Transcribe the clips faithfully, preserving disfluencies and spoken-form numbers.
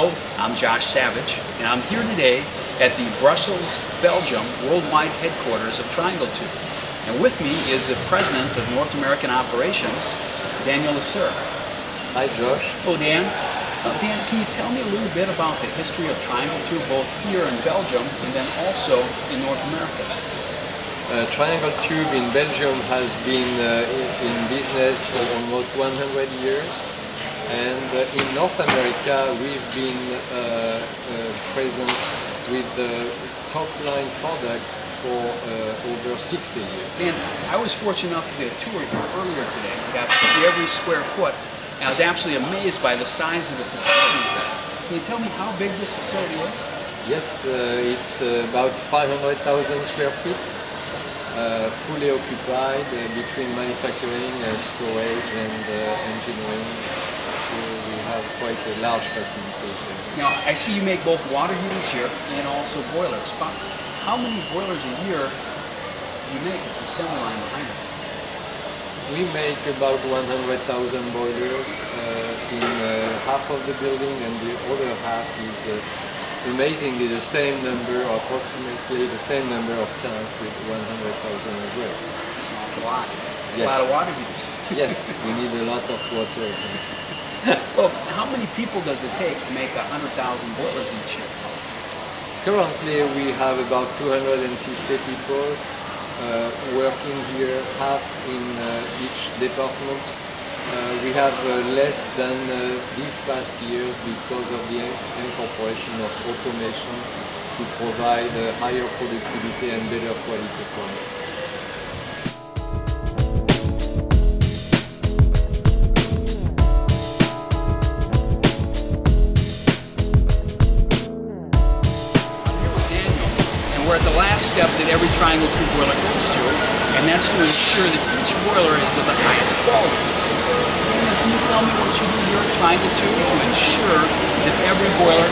Hello, I'm Josh Savage, and I'm here today at the Brussels, Belgium worldwide headquarters of Triangle Tube. And with me is the president of North American Operations, Daniel Lasserre. Hi, Josh. Hello, Dan. Uh, Dan, can you tell me a little bit about the history of Triangle Tube, both here in Belgium and then also in North America? Uh, Triangle Tube in Belgium has been uh, in, in business for almost one hundred years, and uh, in North America we've been uh, uh, present with the top line product for uh, over sixty years. And I was fortunate enough to get a tour here earlier today. We got to see every square foot, and I was absolutely amazed by the size of the facility. Can you tell me how big this facility is? Yes, uh, it's uh, about five hundred thousand square feet. Uh, fully occupied uh, between manufacturing, uh, storage and uh, engineering. So we have quite a large facility. Now, I see you make both water heaters here and also boilers. But how many boilers a year do you make at the assembly line behind us? We make about one hundred thousand boilers uh, in uh, half of the building, and the other half is uh, amazingly the same number, or approximately the same number of times, with one hundred thousand as well. It's not a lot. It's yes. A lot of water heaters. Yes, we need a lot of water. Well, how many people does it take to make one hundred thousand boilers each year? Currently we have about two hundred fifty people uh, working here, half in uh, each department. Uh, we have uh, less than uh, these past years because of the incorporation of automation to provide uh, higher productivity and better quality products. We're at the last step that every Triangle Tube boiler goes through, and that's to ensure that each boiler is of the highest quality. Can you tell me what you do here at Triangle Tube to ensure that every boiler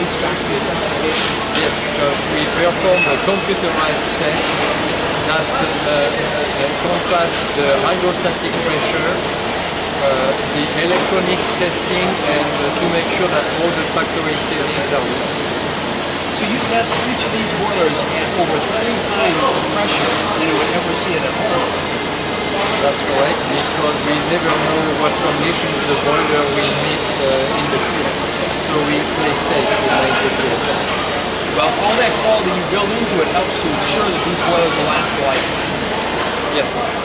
meets factory specifications? Yes, because we perform a computerized test that encompasses uh, the hydrostatic pressure, uh, the electronic testing, and uh, to make sure that all the factory settings are met. So you test each of these boilers at over thirty times the pressure than you would ever see it at home. That's correct, because we never know what conditions the boiler will meet uh, in the field. So we play safe with ninety P S I. Well, all that quality you build into it helps to ensure that these boilers will last a lifetime. Yes.